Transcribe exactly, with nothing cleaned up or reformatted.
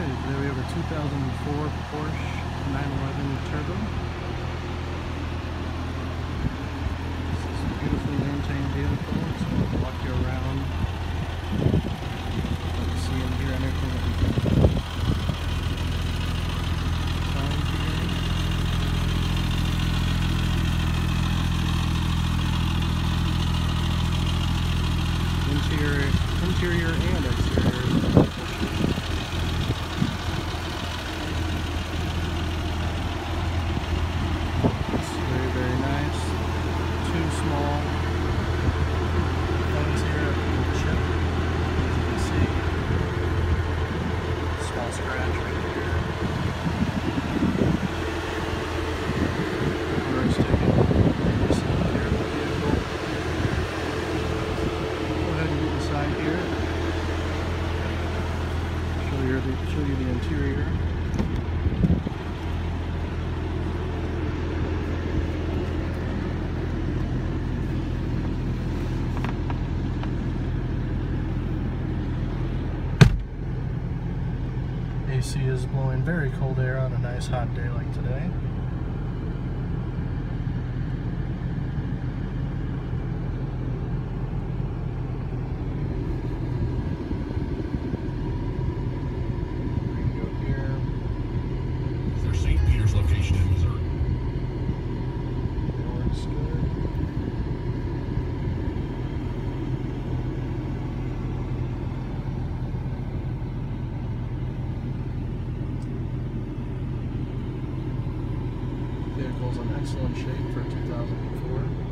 Okay, there we have a two thousand four Porsche nine eleven Turbo. This is a beautifully maintained vehicle. It's going to walk you around. Let you see and hear everything that we can. Interior, interior and exterior. Small buttons here up in the chip, as you can see. Small scratch right here. Reverse ticket. You see the rear of the vehicle. Go ahead and get inside here. Show you the, show you the interior. A C is blowing very cold air on a nice hot day like today. We can go here. Their Saint Peter's location in Missouri. That works good. Vehicle's in excellent shape for two thousand four.